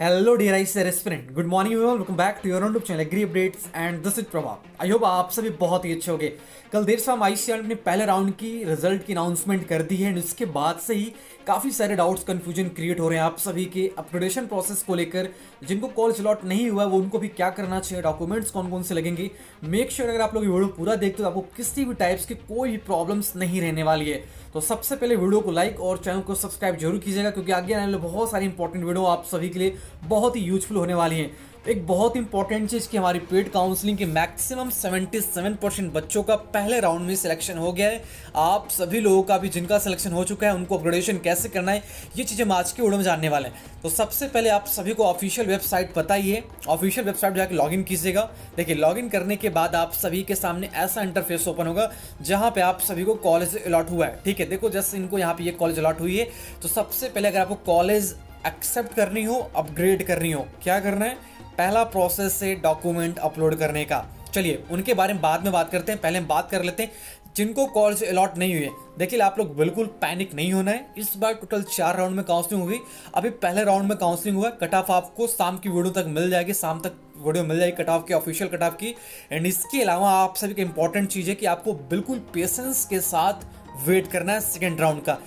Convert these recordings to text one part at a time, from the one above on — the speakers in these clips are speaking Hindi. Hello dear I Ceres friend, good morning everyone, welcome back to your own channel agri updates and this is Prabhav. I hope आप सभी बहुत ही अच्छे होंगे। कल देर शाम ICART ने पहले राउंड की रिजल्ट की अनाउंसमेंट कर दी है एंड उसके बाद से ही काफ़ी सारे डाउट्स कन्फ्यूजन क्रिएट हो रहे हैं आप सभी के अपग्रेडेशन प्रोसेस को लेकर। जिनको कॉलेज अलॉट नहीं हुआ वो उनको भी क्या करना चाहिए, डॉक्यूमेंट्स कौन कौन से लगेंगे। मेक श्योर अगर आप लोग वीडियो पूरा देखते हो तो आपको किसी भी टाइप्स की कोई भी प्रॉब्लम्स नहीं रहने वाली है। तो सबसे पहले वीडियो को लाइक और चैनल को सब्सक्राइब जरूर कीजिएगा क्योंकि आगे आने वाले बहुत सारी इंपॉर्टेंट वीडियो आप सभी के लिए बहुत ही यूजफुल होने वाली हैं। एक बहुत इंपॉर्टेंट चीज़ कि हमारी पेड काउंसलिंग के मैक्सिमम 77% बच्चों का पहले राउंड में सिलेक्शन हो गया है। आप सभी लोगों का भी जिनका सिलेक्शन हो चुका है उनको अपग्रेडेशन कैसे करना है ये चीज़ें हम आज के वीडियो में जानने वाले हैं। तो सबसे पहले आप सभी को ऑफिशियल वेबसाइट पता ही है, ऑफिशियल वेबसाइट जाकर लॉगिन कीजिएगा। देखिए लॉगिन करने के बाद आप सभी के सामने ऐसा इंटरफेस ओपन होगा जहाँ पर आप सभी को कॉलेज अलॉट हुआ है। ठीक है, देखो जैसे इनको यहाँ पर ये कॉलेज अलॉट हुई है। तो सबसे पहले अगर आपको कॉलेज एक्सेप्ट करनी हो, अपग्रेड करनी हो, क्या करना है? पहला प्रोसेस है डॉक्यूमेंट अपलोड करने का। चलिए उनके बारे में बाद में बात करते हैं, पहले हम बात कर लेते हैं जिनको कॉलेज अलॉट नहीं हुए। देखिए आप लोग बिल्कुल पैनिक नहीं होना है। इस बार टोटल 4 राउंड में काउंसलिंग हुई, अभी पहले राउंड में काउंसलिंग हुआ। कट ऑफ आपको शाम की वीडियो तक मिल जाएगी, शाम तक वीडियो मिल जाएगी कट ऑफ की, ऑफिशियल कट ऑफ की। एंड इसके अलावा आप सभी की इंपॉर्टेंट चीज़ है कि आपको बिल्कुल पेशेंस के साथ वेट करना है सेकेंड राउंड का।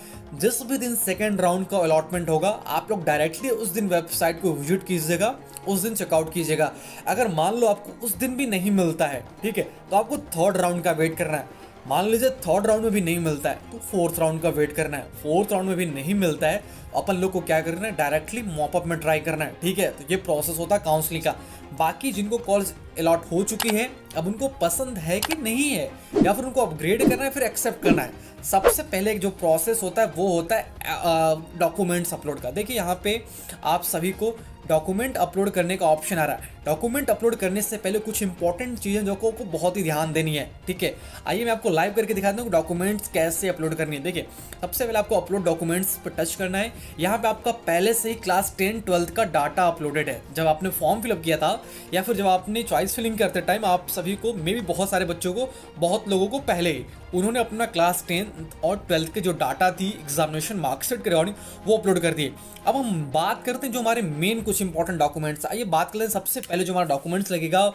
जिस भी दिन सेकेंड राउंड का अलॉटमेंट होगा आप लोग डायरेक्टली उस दिन वेबसाइट को विजिट कीजिएगा, उस दिन चेकआउट कीजिएगा। अगर मान लो आपको उस दिन भी नहीं मिलता है, ठीक है, तो आपको थर्ड राउंड का वेट करना है। मान लीजिए थर्ड राउंड में भी नहीं मिलता है तो फोर्थ राउंड का वेट करना है। फोर्थ राउंड में भी नहीं मिलता है अपन लोग को क्या करना है, डायरेक्टली मॉपअप में ट्राई करना है। ठीक है, तो ये प्रोसेस होता है काउंसलिंग का। बाकी जिनको कॉल्स अलॉट हो चुकी है अब उनको पसंद है कि नहीं है या फिर उनको अपग्रेड करना है फिर एक्सेप्ट करना है, सबसे पहले जो प्रोसेस होता है वो होता है डॉक्यूमेंट्स अपलोड का। देखिए यहाँ पे आप सभी को डॉक्यूमेंट अपलोड करने का ऑप्शन आ रहा है। डॉक्यूमेंट अपलोड करने से पहले कुछ इंपॉर्टेंट चीज़ें जो को बहुत ही ध्यान देनी है। ठीक है, आइए मैं आपको लाइव करके दिखाता हूँ डॉक्यूमेंट्स कैसे अपलोड करनी है। देखिए सबसे पहले आपको अपलोड डॉक्यूमेंट्स पर टच करना है। यहाँ पे आपका पहले से ही क्लास 10-12 का डाटा अपलोडेड है। जब आपने फॉर्म फिलअप किया था या फिर जब आपने चॉइस फिलिंग करते टाइम आप सभी को, मे भी बहुत सारे बच्चों को, बहुत लोगों को पहले ही उन्होंने अपना क्लास 10 और 12 के जो डाटा थी एग्जामिनेशन मार्कशीट के अकॉर्डिंग वो अपलोड कर दिए। अब हम बात करते हैं जो हमारे मेन कुछ इंपॉर्टेंट डॉक्यूमेंट्स, आइए बात कर लें। सबसे पहले जो हमारा डॉक्यूमेंट्स लगेगा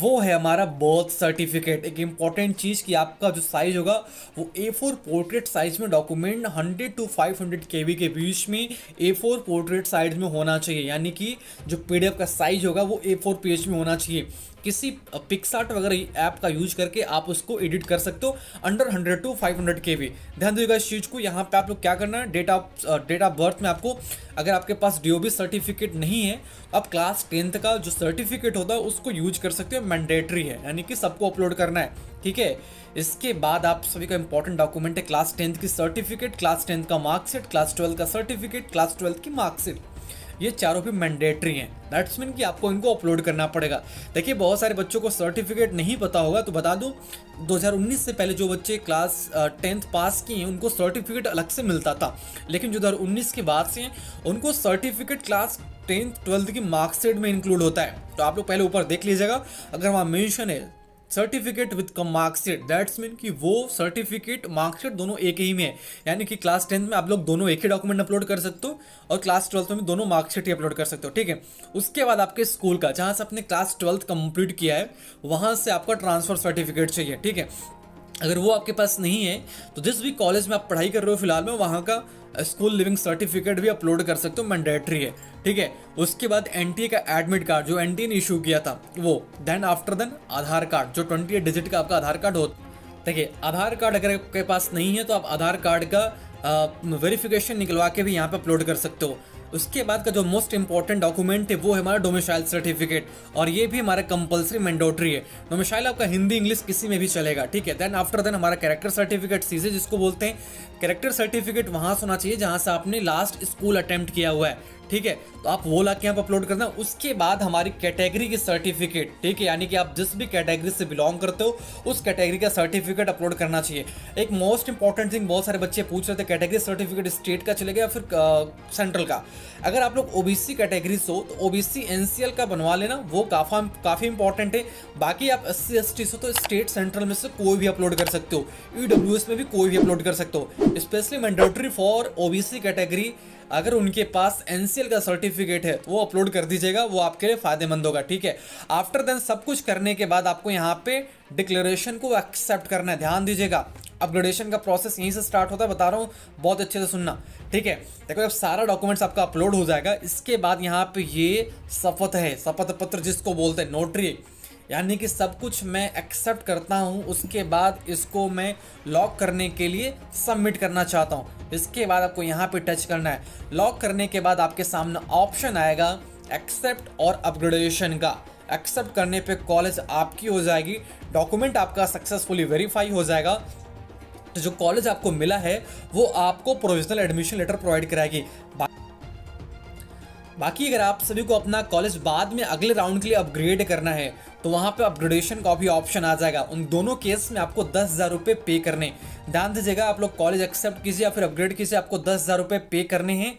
वो है हमारा बर्थ सर्टिफिकेट। एक इंपॉर्टेंट चीज़ कि आपका जो साइज होगा वो A4 पोर्ट्रेट साइज में डॉक्यूमेंट 100 to 500 KB के बीच में A4 पोर्ट्रेट साइज में होना चाहिए। यानी कि जो PDF का साइज होगा वो A4 पेज में होना चाहिए। किसी पिक्सार्ट वगैरह ऐप का यूज करके आप उसको एडिट कर सकते हो अंडर 100 to 500 KB। ध्यान दीजिएगा इस चीज़ को। यहाँ पे आप लोग क्या करना है, डेट ऑफ बर्थ में आपको, अगर आपके पास DOB सर्टिफिकेट नहीं है आप क्लास 10th का जो सर्टिफिकेट होता है उसको यूज कर सकते हो, मैंडेटरी है, यानी कि सबको अपलोड करना है। ठीक है, इसके बाद आप सभी का इंपॉर्टेंट डॉक्यूमेंट है क्लास 10th की सर्टिफिकेट, क्लास 10th का मार्कशीट, क्लास 12 का सर्टिफिकेट, क्लास 12 की मार्कशीट, ये चारों भी मैंडेटरी हैं। दैट्स मीन कि आपको इनको अपलोड करना पड़ेगा। देखिए बहुत सारे बच्चों को सर्टिफिकेट नहीं पता होगा तो बता दूं 2019 से पहले जो बच्चे क्लास 10th पास किए हैं उनको सर्टिफिकेट अलग से मिलता था, लेकिन जो 2019 के बाद से उनको सर्टिफिकेट क्लास 10th-12th की मार्कशीट में इंक्लूड होता है। तो आप लोग पहले ऊपर देख लीजिएगा, अगर वहाँ मेंशन है certificate with marksheet that's mean कि वो सर्टिफिकेट मार्कशीट दोनों एक ही में है। यानी कि क्लास 10th में आप लोग दोनों एक ही डॉक्यूमेंट अपलोड कर सकते हो और क्लास 12th में दोनों मार्कशीट ही अपलोड कर सकते हो। ठीक है, उसके बाद आपके स्कूल का, जहाँ से आपने क्लास 12th कंप्लीट किया है वहाँ से आपका ट्रांसफ़र सर्टिफिकेट चाहिए। ठीक है, अगर वो आपके पास नहीं है तो जिस भी कॉलेज में आप पढ़ाई कर रहे हो फिलहाल में वहाँ का स्कूल लिविंग सर्टिफिकेट भी अपलोड कर सकते हो, मैंडेटरी है। ठीक है, उसके बाद NTA का एडमिट कार्ड जो NTA ने इशू किया था वो, then after then Aadhaar card जो 28 डिजिट का आपका आधार कार्ड हो। देखिए आधार कार्ड अगर आपके पास नहीं है तो आप आधार कार्ड का वेरिफिकेशन निकलवा के भी यहाँ पर अपलोड कर सकते हो। उसके बाद का जो मोस्ट इंपॉर्टेंट डॉक्यूमेंट है वो है हमारा डोमिसाइल सर्टिफिकेट और ये भी हमारा कंपलसरी मैंडेटरी है। डोमिसाइल आपका हिंदी इंग्लिश किसी में भी चलेगा। ठीक है, देन आफ्टर देन हमारा कैरेक्टर सर्टिफिकेट, CC जिसको बोलते हैं, कैरेक्टर सर्टिफिकेट वहाँ से होना चाहिए जहाँ से आपने लास्ट स्कूल अटैम्प्ट किया हुआ है। ठीक है, तो आप वो लाके यहाँ पर अपलोड करना। उसके बाद हमारी कैटेगरी की सर्टिफिकेट, ठीक है, यानी कि आप जिस भी कैटेगरी से बिलोंग करते हो उस कैटेगरी का सर्टिफिकेट अपलोड करना चाहिए। एक मोस्ट इंपॉर्टेंट थिंग, बहुत सारे बच्चे पूछ रहे थे कैटेगरी सर्टिफिकेट स्टेट का चलेगा या फिर सेंट्रल का। अगर आप लोग OBC कैटेगरी से हो तो OBC NCL का बनवा लेना, वो काफ़ी इंपॉर्टेंट है। बाकी आप SC ST से हो तो स्टेट सेंट्रल में से कोई भी अपलोड कर सकते हो, EWS में भी कोई भी अपलोड कर सकते हो। Specially mandatory for OBC category अगर उनके पास एनसीएल का सर्टिफिकेट है वो अपलोड कर दीजिएगा, वो आपके लिए फायदेमंद होगा। ठीक है, आफ्टर देन सब कुछ करने के बाद आपको यहाँ पे डिक्लेरेशन को एक्सेप्ट करना है। ध्यान दीजिएगा, अपग्रेडेशन का प्रोसेस यहीं से स्टार्ट होता है, बता रहा हूँ, बहुत अच्छे से सुनना। ठीक है, देखो जब सारा डॉक्यूमेंट्स आपका अपलोड हो जाएगा, इसके बाद यहाँ पे ये शपथ है, शपथ पत्र जिसको बोलते हैं, नोटरी, यानी कि सब कुछ मैं एक्सेप्ट करता हूँ। उसके बाद इसको मैं लॉक करने के लिए सबमिट करना चाहता हूँ। इसके बाद आपको यहाँ पे टच करना है। लॉक करने के बाद आपके सामने ऑप्शन आएगा एक्सेप्ट और अपग्रेडेशन का। एक्सेप्ट करने पे कॉलेज आपकी हो जाएगी, डॉक्यूमेंट आपका सक्सेसफुली वेरीफाई हो जाएगा। तो जो कॉलेज आपको मिला है वो आपको प्रोविजनल एडमिशन लेटर प्रोवाइड कराएगी। बाकी अगर आप सभी को अपना कॉलेज बाद में अगले राउंड के लिए अपग्रेड करना है तो वहाँ पे अपग्रेडेशन का भी ऑप्शन आ जाएगा। उन दोनों केस में आपको 10,000 रुपये पे करने, ध्यान दीजिएगा, आप लोग कॉलेज एक्सेप्ट कीजिए या फिर अपग्रेड कीजिए, आपको 10,000 रुपये पे करने हैं।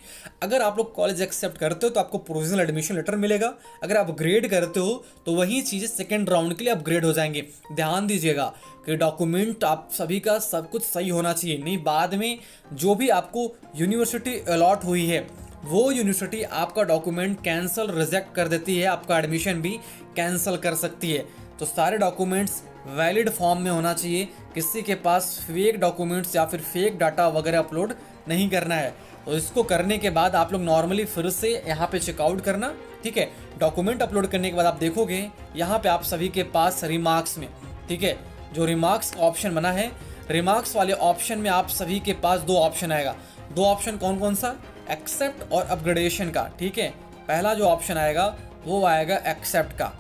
अगर आप लोग कॉलेज एक्सेप्ट करते हो तो आपको प्रोविजनल एडमिशन लेटर मिलेगा, अगर आप अपग्रेड करते हो तो वही चीज़ें सेकेंड राउंड के लिए अपग्रेड हो जाएंगे। ध्यान दीजिएगा कि डॉक्यूमेंट आप सभी का सब कुछ सही होना चाहिए, नहीं बाद में जो भी आपको यूनिवर्सिटी अलॉट हुई है वो यूनिवर्सिटी आपका डॉक्यूमेंट कैंसिल रिजेक्ट कर देती है, आपका एडमिशन भी कैंसिल कर सकती है। तो सारे डॉक्यूमेंट्स वैलिड फॉर्म में होना चाहिए, किसी के पास फेक डॉक्यूमेंट्स या फिर फेक डाटा वगैरह अपलोड नहीं करना है। तो इसको करने के बाद आप लोग नॉर्मली फिर से यहाँ पे चेकआउट करना। ठीक है, डॉक्यूमेंट अपलोड करने के बाद आप देखोगे यहाँ पर आप सभी के पास रिमार्क्स में, ठीक है, जो रिमार्क्स का ऑप्शन बना है, रिमार्क्स वाले ऑप्शन में आप सभी के पास दो ऑप्शन आएगा। दो ऑप्शन कौन कौन सा? एक्सेप्ट और अपग्रेडेशन का। ठीक है, पहला जो ऑप्शन आएगा वो आएगा एक्सेप्ट का,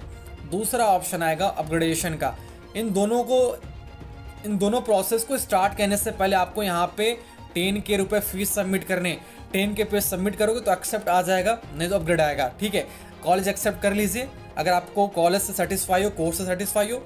दूसरा ऑप्शन आएगा अपग्रेडेशन का। इन दोनों प्रोसेस को स्टार्ट करने से पहले आपको यहाँ पे 10K रुपये फीस सबमिट करने, 10K पे सबमिट करोगे तो एक्सेप्ट आ जाएगा, नहीं तो अपग्रेड आएगा। ठीक है, कॉलेज एक्सेप्ट कर लीजिए अगर आपको कॉलेज से सेटिस्फाई हो, कोर्स से सेटिस्फाई हो,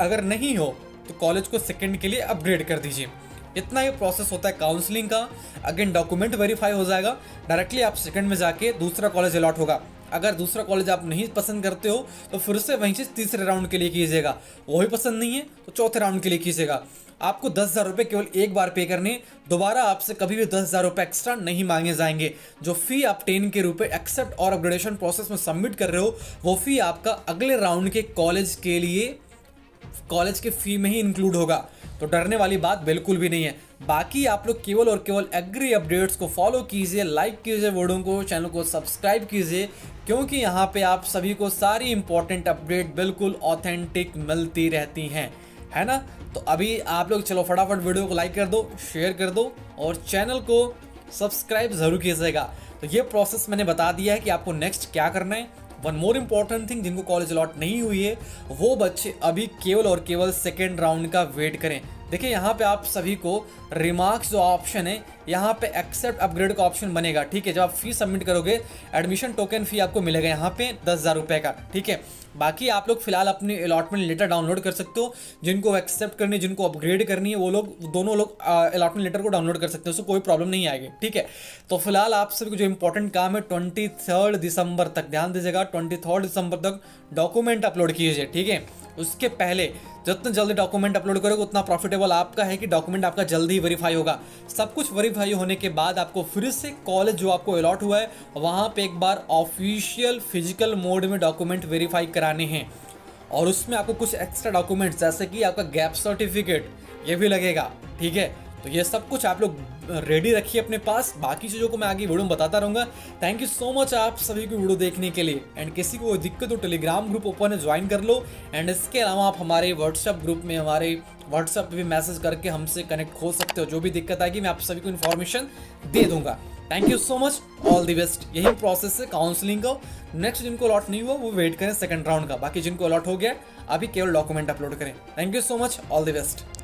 अगर नहीं हो तो कॉलेज को सेकेंड के लिए अपग्रेड कर दीजिए। इतना ही प्रोसेस होता है काउंसलिंग का। अगेन डॉक्यूमेंट वेरीफाई हो जाएगा, डायरेक्टली आप सेकंड में जाके दूसरा कॉलेज अलॉट होगा। अगर दूसरा कॉलेज आप नहीं पसंद करते हो तो फिर से वहीं से तीसरे राउंड के लिए कीजिएगा, वही पसंद नहीं है तो चौथे राउंड के लिए कीजिएगा। आपको 10,000 रुपये केवल एक बार पे करने, दोबारा आपसे कभी भी 10,000 रुपये एक्स्ट्रा नहीं मांगे जाएंगे। जो फ़ी आप 10K रुपये एक्सेप्ट और अपग्रेडेशन प्रोसेस में सबमिट कर रहे हो वो फ़ी आपका अगले राउंड के कॉलेज के लिए, कॉलेज के फ़ी में ही इंक्लूड होगा। तो डरने वाली बात बिल्कुल भी नहीं है। बाकी आप लोग केवल और केवल एग्री अपडेट्स को फॉलो कीजिए, लाइक कीजिए वीडियो को, चैनल को सब्सक्राइब कीजिए, क्योंकि यहाँ पे आप सभी को सारी इंपॉर्टेंट अपडेट बिल्कुल ऑथेंटिक मिलती रहती हैं, है ना। तो अभी आप लोग चलो फटाफट वीडियो को लाइक कर दो, शेयर कर दो और चैनल को सब्सक्राइब ज़रूर कीजिएगा। तो ये प्रोसेस मैंने बता दिया है कि आपको नेक्स्ट क्या करना है। वन मोर इम्पॉर्टेंट थिंग, जिनको कॉलेज अलॉट नहीं हुई है वो बच्चे अभी केवल और केवल सेकेंड राउंड का वेट करें। देखिए यहाँ पे आप सभी को रिमार्क्स जो ऑप्शन है यहाँ पे एक्सेप्ट अपग्रेड का ऑप्शन बनेगा। ठीक है, जब आप फीस सबमिट करोगे एडमिशन टोकन फ़ी आपको मिलेगा यहाँ पे 10,000 रुपये का। ठीक है, बाकी आप लोग फिलहाल अपनी अलॉटमेंट लेटर डाउनलोड कर सकते हो। जिनको एक्सेप्ट करनी है, जिनको अपग्रेड करनी है, वो लोग दोनों लोग अलॉटमेंट लेटर को डाउनलोड कर सकते हो, उसको कोई प्रॉब्लम नहीं आएगी। ठीक है, तो फिलहाल आप सभी को जो इंपॉर्टेंट काम है 23 दिसंबर तक, ध्यान दीजिएगा 23 दिसंबर तक डॉक्यूमेंट अपलोड कीजिए। ठीक है, उसके पहले जितना जल्दी डॉक्यूमेंट अपलोड करोगे उतना प्रॉफिटेबल आपका है कि डॉक्यूमेंट आपका जल्दी ही वेरीफाई होगा। सब कुछ वेरीफाई होने के बाद आपको फिर से कॉलेज जो आपको अलॉट हुआ है वहाँ पे एक बार ऑफिशियल फिजिकल मोड में डॉक्यूमेंट वेरीफाई कराने हैं, और उसमें आपको कुछ एक्स्ट्रा डॉक्यूमेंट्स जैसे कि आपका गैप सर्टिफिकेट ये भी लगेगा। ठीक है, तो ये सब कुछ आप लोग रेडी रखिए अपने पास। बाकी चीज़ों को मैं आगे वीडियो में बताता रहूँगा। थैंक यू सो मच आप सभी को वीडियो देखने के लिए। एंड किसी को कोई दिक्कत हो टेलीग्राम ग्रुप ओपन है, ज्वाइन कर लो। एंड इसके अलावा आप हमारे व्हाट्सएप ग्रुप में, हमारे व्हाट्सएप पे भी मैसेज करके हमसे कनेक्ट हो सकते हो। जो भी दिक्कत आएगी मैं आप सभी को इन्फॉर्मेशन दे दूँगा। Thank you so much, all the best. यही प्रोसेस है काउंसलिंग का। नेक्स्ट जिनको अलॉट नहीं हुआ वो वेट करें सेकंड राउंड का। बाकी जिनको अलॉट हो गया अभी केवल डॉक्यूमेंट अपलोड करें। Thank you so much, all the best.